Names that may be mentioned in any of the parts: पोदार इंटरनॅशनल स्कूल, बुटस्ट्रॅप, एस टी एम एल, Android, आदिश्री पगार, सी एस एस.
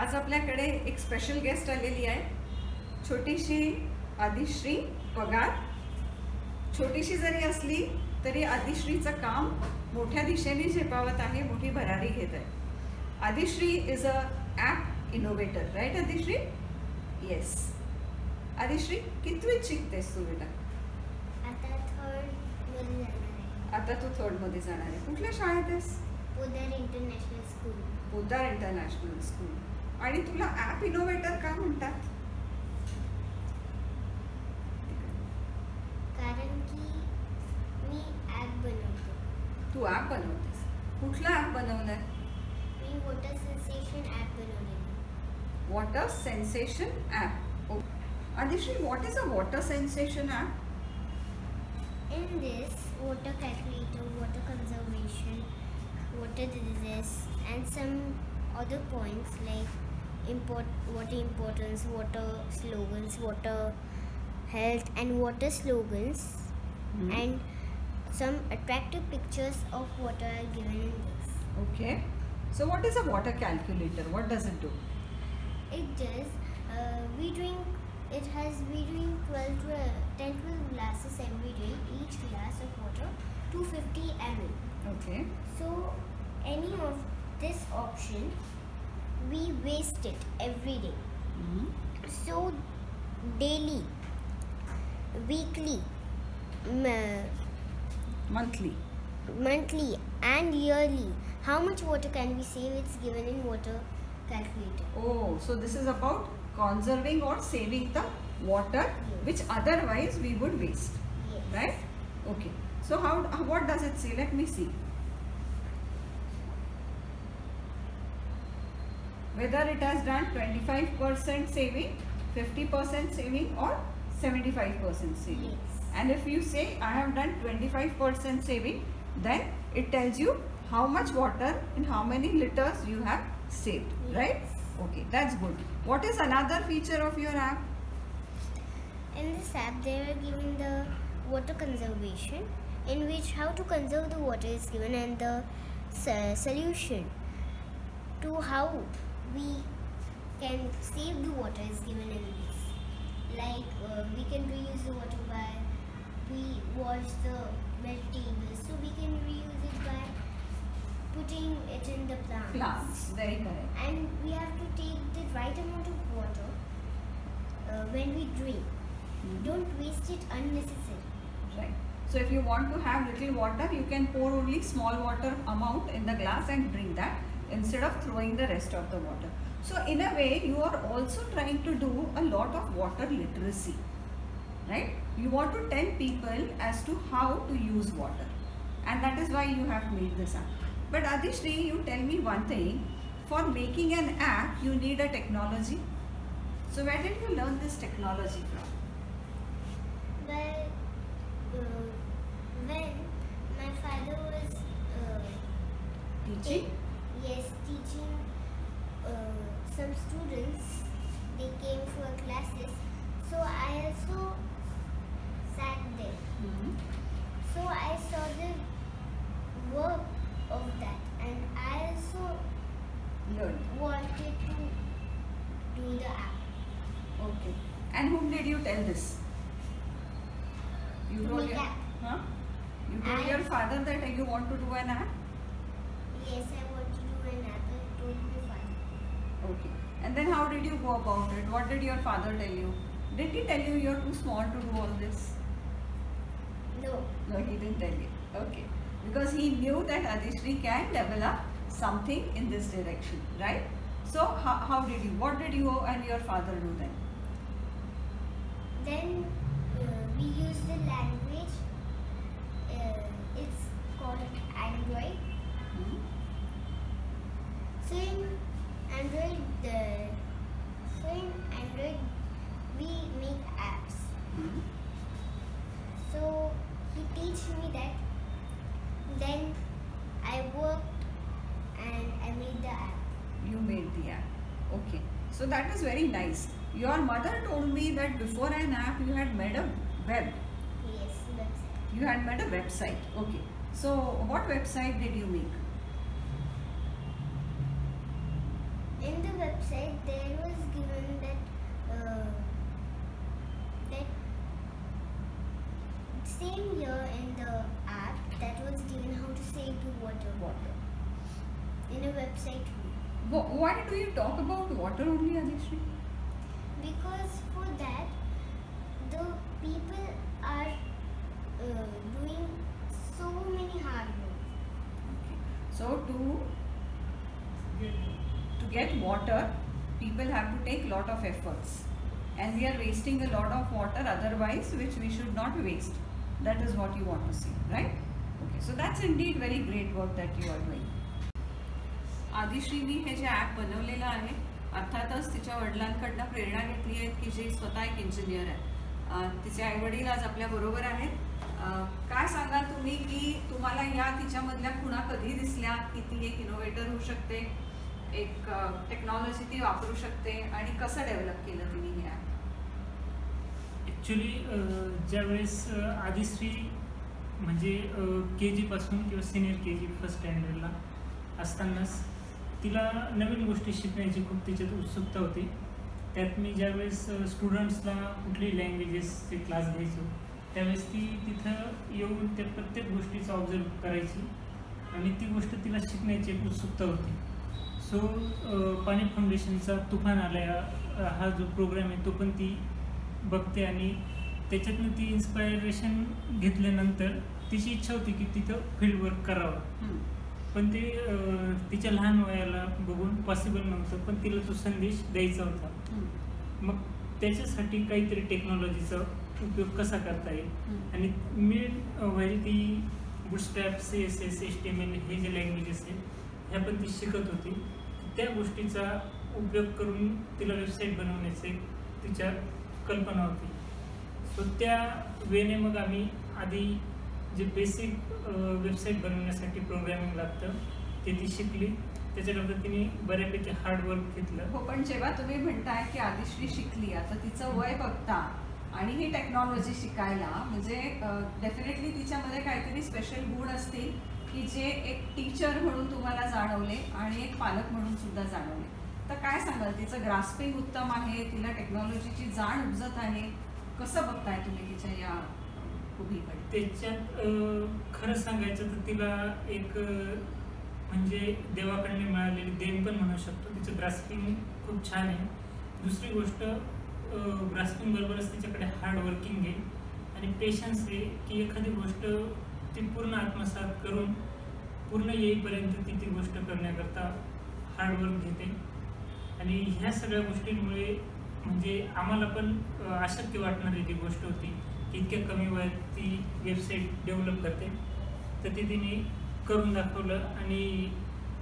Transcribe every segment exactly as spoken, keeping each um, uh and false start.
आज आपल्याकडे एक स्पेशल गेस्ट आलेली आहे, छोटीशी आदिश्री पगार। छोटीशी जरी असली तरी आदिश्रीचं काम मोठ्या दिशेने झेपावत आहे, मोठी भरारी घेत आहे। Adishree is a app innovator, right Adishree? Yes. Adishree कितवीत शिकतेस तू बेटा? आता तू थर्ड मध्ये जाणार आहे। कुठल्या शाळेत आहेस? पोदार इंटरनॅशनल स्कूल। पोदार इंटरनॅशनल स्कूल। आणि तुला ॲप इनोव्हेटर का म्हणतात? कारण की मी ॲप बनवते। तू ॲप बनवतेस? कुठला ॲप बनवलाय? मी वॉटर सेन्सेशन ॲप बनवलेली। Water sensation app. Adishree, what is a water sensation app? In this, water calculator, water conservation, water diseases, and some other points like import, water importance, water slogans, water health, and water slogans, mm-hmm. and some attractive pictures of water are given in this. Okay. So, what is a water calculator? What does it do? It does. Uh, we drink. It has we drink twelve, twelve, ten, twelve glasses every day. Each glass of water two hundred fifty milliliters. Okay. So any of this option, we waste it every day. Mm-hmm. So daily, weekly, monthly, monthly and yearly, how much water can we save? It's given in water calculator. Oh, so this is about conserving or saving the water, yes. which otherwise we would waste, yes. right? Okay. So how? What does it say? Let me see. Whether it has done twenty-five percent saving, fifty percent saving, or seventy-five percent saving. Yes. And if you say I have done twenty-five percent saving, then it tells you how much water and how many liters you have saved, yes. right? Okay, that's good. What is another feature of your app? In this app, they are given the water conservation, in which how to conserve the water is given, and the solution to how we can save the water is given in this. Like uh, we can reuse the water by we wash the vegetables, so we can reuse it by putting it in the plants. Plants, very correct. And we have to take the right amount of water uh, when we drink. Mm-hmm. Don't waste it unnecessarily. Right. So if you want to have little water, you can pour only small water amount in the glass and drink that instead of throwing the rest of the water. So in a way, you are also trying to do a lot of water literacy. Right? You want to tell people as to how to use water. And that is why you have made this app. But Adishree, you tell me one thing. For making an app, you need a technology. So where did you learn this technology from? Well, uh, when my father was uh, teaching, te yes, teaching uh, some students, they came for classes. So I also sat there. Mm-hmm. So I saw the work of that, and I also learned. Wanted to do the app. Okay. And whom did you tell this? You told your, huh? You told I your father that you want to do an app? Yes, I want to do an app. I told my father. Okay. And then how did you go about it? What did your father tell you? Did he tell you you're too small to do all this? No. No, he didn't tell you. Okay. Because he knew that Adishree can develop something in this direction, right? So how, how did you, what did you and your father do then? Then uh, we used the language, uh, it's called Android. Mm-hmm. So in Android, the, so in Android we make apps. Mm-hmm. So he teach me that. Then I worked and I made the app. You made the app. Okay. So that is very nice. Your mother told me that before an app you had made a web. Yes, website. You had made a website. Okay. So what website did you make? In the website same year in the app that was given how to save the water. Water. In a website too. Why do you talk about water only, Adishree? Because for that, the people are uh, doing so many hard work. Okay. So to to get water, people have to take lot of efforts, and we are wasting a lot of water otherwise, which we should not waste. That is what you want to see, right? Okay. So that's indeed very great work that you are doing. आदिश्रीनी हे जे app बनवलेलं आहे अर्थातच तिच्या वडिलांकडून प्रेरणा घेतली आहे की जे स्वतः एक इंजिनियर आहे तिचे आई वडील आज आपल्या बरोबर आहेत काय सांगा तुम्ही की तुम्हाला या तिच्यामधल्या खुणा कधी दिसल्या की ती एक इनोव्हेटर होऊ शकते एक टेक्नॉलॉजी ती वापरू शकते आणि कसं डेव्हलप केलं तिने हे ॲप ॲक्च्युली ज्यावेळेस आदिश्री म्हणजे के जी पासून किंवा सिनियर के जी फर्स्ट स्टँडर्डला असतानाच तिला नवीन गोष्टी शिकण्याची खूप तिच्यात उत्सुकता होती त्यात मी ज्यावेळेस स्टुडंट्सला कुठली लँग्वेजेसचे क्लास घ्यायचो त्यावेळेस ती तिथं येऊन त्या प्रत्येक गोष्टीचं ऑब्झर्व करायची आणि ती गोष्ट तिला शिकण्याची एक उत्सुकता होती सो पाणी फाउंडेशनचा तुफान आला हा जो प्रोग्राम आहे तो पण ती बघते आणि त्याच्यातनं ती इन्स्पायरेशन घेतल्यानंतर तिची इच्छा होती की तिथं फील्ड वर्क करावं पण ते तिच्या लहान वयाला बघून पॉसिबल नव्हतं पण तिला तो संदेश द्यायचा होता मग त्याच्यासाठी काहीतरी टेक्नॉलॉजीचा उपयोग कसा करता येईल आणि मी व्हाईल ती बुटस्ट्रॅप सी एस एस एस टी एम एल हे जे लँग्वेजेस आहेत ह्या पण ती शिकत होती त्या गोष्टीचा उपयोग करून तिला वेबसाईट बनवण्याचे तिच्या कल्पना होती सो त्या वेने मग आम्ही आधी जे बेसिक वेबसाईट बनवण्यासाठी प्रोग्रामिंग लागतं ते ती शिकली त्याच्यानंतर तिने बऱ्यापैकी हार्डवर्क घेतलं हो पण जेव्हा तुम्ही म्हणताय की आदिश्री शिकली आता तिचं वय बघता आणि ही टेक्नॉलॉजी शिकायला म्हणजे डेफिनेटली तिच्यामध्ये काहीतरी स्पेशल गुण असतील की जे एक टीचर म्हणून तुम्हाला जाणवले आणि एक पालक म्हणून सुद्धा जाणवले तर काय सांगाल तिचं ग्रास्पिंग उत्तम आहे तिला टेक्नॉलॉजीची जाण उपजत आहे कसं बघताय तुम्ही तिच्या या त्याच्यात खरं सांगायचं तर तिला एक म्हणजे देवाकडनं मिळालेली देण पण म्हणू शकतो तिचं ग्रास्पिंग खूप छान आहे दुसरी गोष्ट ग्रास्पिंग बरोबरच तिच्याकडे हार्डवर्किंग आहे आणि पेशन्स आहे की एखादी गोष्ट ती पूर्ण आत्मसात करून पूर्ण येईपर्यंत ती ती गोष्ट करण्याकरता हार्डवर्क घेते आणि ह्या सगळ्या गोष्टींमुळे म्हणजे आम्हाला पण अशक्य वाटणारी ती गोष्ट होती इतक्या कमी वयात ती वेबसाईट डेव्हलप करते तर ते तिने करून दाखवलं आणि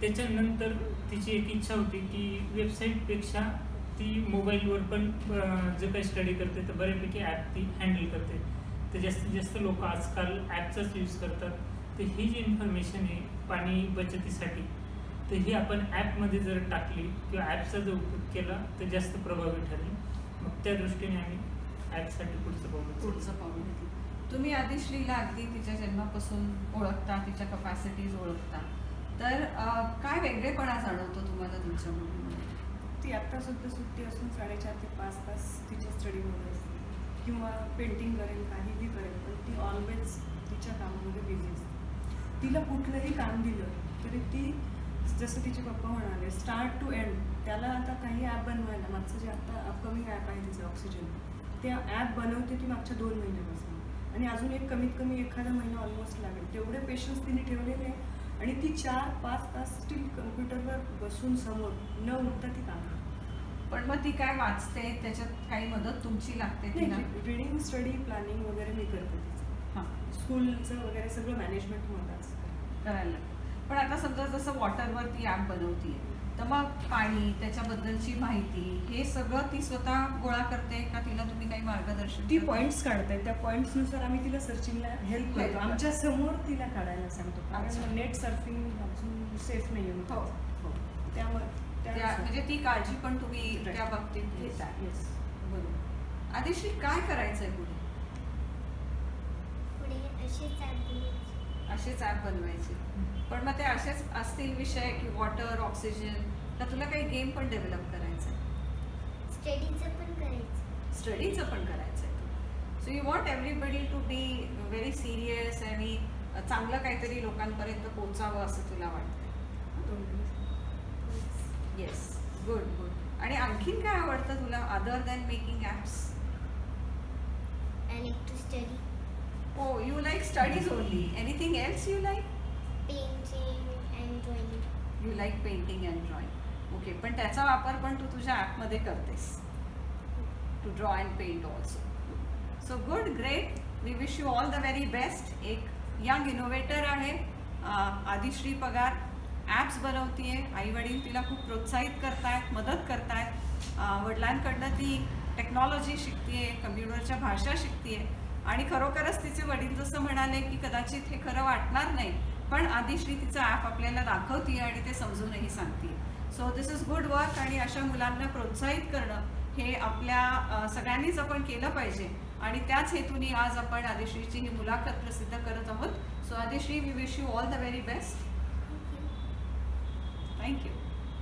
त्याच्यानंतर तिची एक इच्छा होती की वेबसाईटपेक्षा ती मोबाईलवर पण जे काही स्टडी करते तर बऱ्यापैकी ॲप ती हँडल करते तर जास्तीत जास्त लोक आजकाल ॲपचाच यूज करतात तर ही जी इन्फॉर्मेशन आहे पाणी बचतीसाठी तर ही आपण ॲपमध्ये जर टाकली किंवा ॲपचा जर उपयोग केला तर जास्त प्रभावी ठरेल मग त्या दृष्टीने आम्ही ॲपसाठी पुढचं पाऊल पुढचं पाऊल घेतलं तुम्ही आदिश्रीला अगदी तिच्या जन्मापासून ओळखता तिच्या कपॅसिटीज ओळखता तर काय वेगळेपणा जाणवतो तुम्हाला तुमच्यामधून ती आत्तासुद्धा सुट्टी असून साडेचार ते पाच तास तिच्या स्टडीमध्ये असते किंवा पेंटिंग करेल काहीही करेल पण ती ऑलवेज तिच्या कामामध्ये बिझी असते तिला कुठलंही काम दिलं तरी ती जसं तिचे पप्पा म्हणाले स्टार्ट टू एंड त्याला आता काही ॲप बनवायला मागचं जे आत्ता अपकमिंग ॲप आहे तिचं ऑक्सिजन त्या ॲप बनवते ती मागच्या दोन महिन्यापासून आणि अजून एक कमीत कमी एखादा महिना ऑलमोस्ट लागेल तेवढे पेशन्स तिने ठेवलेले आणि ती चार पाच तास स्टील कम्प्युटरवर बसून समोर न उठता ती काम पण मग ती काय वाचते त्याच्यात काही मदत तुमची लागते रिडिंग स्टडी प्लॅनिंग वगैरे मी करते हां स्कूलचं वगैरे सगळं मॅनेजमेंट मलाच करायला लागतं पण आता समजा जसं वॉटरवर ती ॲप बनवते तर मग पाणी त्याच्याबद्दलची माहिती हे सगळं ती स्वतः गोळा करते का तिला तुम्ही काही मार्गदर्शन ती पॉईंट्स काढते त्या पॉईंट्सनुसार आम्ही तिला सर्चिंगला हेल्प करतो आमच्या समोर तिला काढायला सांगतो कारण नेट सर्फिंग अजून सेफ नाही आहे हो त्यामुळे म्हणजे ती काळजी पण तुम्ही त्या बाबतीत घेता येस बरोबर आदिश्री काय करायचं आहे पुढे पुढे असेच असेच ॲप बनवायचे पण मग ते असेच असतील विषय की वॉटर ऑक्सिजन तर तुला काही गेम पण डेव्हलप करायचं आहे स्टडीचं पण करायचं स्टडीचं पण करायचं आहे So you want everybody to be very serious आणि चांगलं काहीतरी लोकांपर्यंत पोहोचावं असं तुला वाटतं. Yes, good good. आणि आणखीन काय आवडतं तुला other than making apps? I like to study. Oh, you like studies only. Anything else you like? Painting and drawing. You like painting and drawing. Okay, पण त्याचा वापर पण तू तुझ्या ॲप मध्ये करतेस. To draw and paint also. So good, great. We wish you all the very best. एक young innovator आहे आदिश्री पगार. ॲप्स बनवती आहे. आई वडील तिला खूप प्रोत्साहित करतायत, मदत करतायत. वडिलांकडनं ती टेक्नॉलॉजी शिकतीये, कम्प्युटरच्या भाषा शिकतीये. आणि खरोखरच तिचे वडील जसं म्हणाले की कदाचित हे खरं वाटणार नाही, पण आदिश्री तिचं ॲप आपल्याला दाखवते आणि ते समजूनही सांगते. So this is good work. आणि अशा मुलांना प्रोत्साहित करणं हे आपल्या सगळ्यांनीच आपण केलं पाहिजे आणि त्याच हेतूने आज आपण आदिश्रीची ही मुलाखत प्रसिद्ध करत आहोत. So Adishree, we wish you all the very best. Thank you.